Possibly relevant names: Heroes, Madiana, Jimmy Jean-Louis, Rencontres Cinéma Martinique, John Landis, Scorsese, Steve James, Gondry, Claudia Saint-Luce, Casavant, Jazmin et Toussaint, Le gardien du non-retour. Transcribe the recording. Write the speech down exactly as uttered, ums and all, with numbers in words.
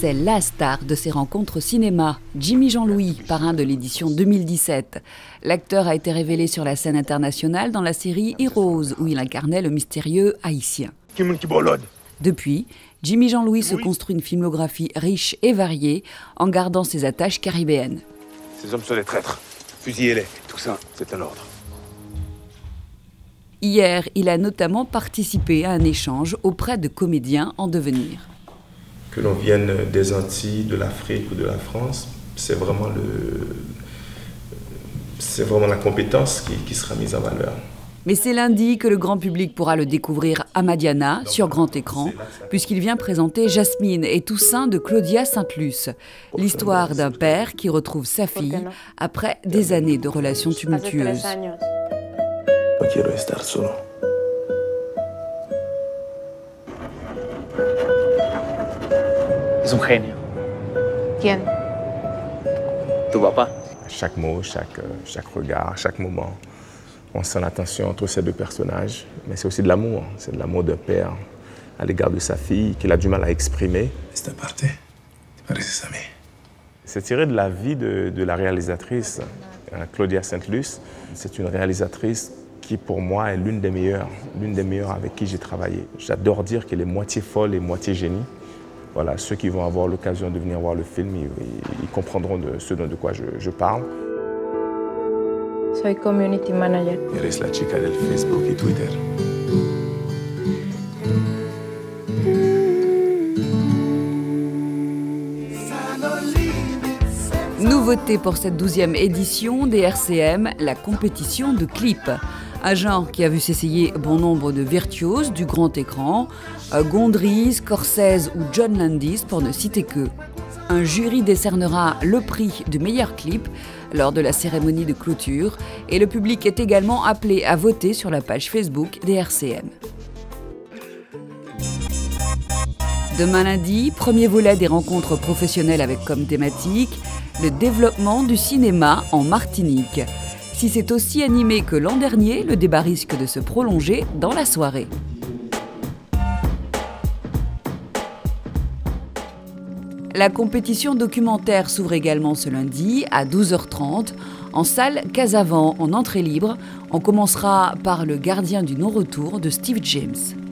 C'est la star de ces rencontres cinéma, Jimmy Jean-Louis, parrain de l'édition deux mille dix-sept. L'acteur a été révélé sur la scène internationale dans la série Heroes, où il incarnait le mystérieux haïtien. Depuis, Jimmy Jean-Louis se construit une filmographie riche et variée, en gardant ses attaches caribéennes. Ces hommes sont des traîtres. Fusillez-les. Tout ça, c'est un ordre. Hier, il a notamment participé à un échange auprès de comédiens en devenir. Que l'on vienne des Antilles, de l'Afrique ou de la France, c'est vraiment, le... vraiment la compétence qui, qui sera mise en valeur. Mais c'est lundi que le grand public pourra le découvrir à Madiana, sur grand écran, puisqu'il vient présenter Jasmine et Toussaint de Claudia Saint-Luce. L'histoire d'un père qui retrouve sa fille après des années de relations tumultueuses. Je veux rester seul. C'est un génie. Qui? Ton papa. Chaque mot, chaque, chaque regard, chaque moment, on sent la tension entre ces deux personnages. Mais c'est aussi de l'amour. C'est de l'amour d'un père à l'égard de sa fille qu'il a du mal à exprimer. C'est tiré de la vie de, de la réalisatrice Claudia Saint-Luce. C'est une réalisatrice qui, pour moi, est l'une des meilleures, l'une des meilleures avec qui j'ai travaillé. J'adore dire qu'elle est moitié folle et moitié génie. Voilà, ceux qui vont avoir l'occasion de venir voir le film, ils, ils comprendront de ce dont de quoi je, je parle. Je suis community manager. Eres la chica del Facebook et Twitter. Nouveauté pour cette douzième édition des R C M, la compétition de clips. Un genre qui a vu s'essayer bon nombre de virtuoses du grand écran, Gondry, Scorsese ou John Landis pour ne citer que. Un jury décernera le prix du meilleur clip lors de la cérémonie de clôture et le public est également appelé à voter sur la page Facebook des R C M. Demain lundi, premier volet des rencontres professionnelles avec comme thématique le développement du cinéma en Martinique. Si c'est aussi animé que l'an dernier, le débat risque de se prolonger dans la soirée. La compétition documentaire s'ouvre également ce lundi à douze heures trente en salle Casavant en entrée libre. On commencera par Le gardien du non-retour de Steve James.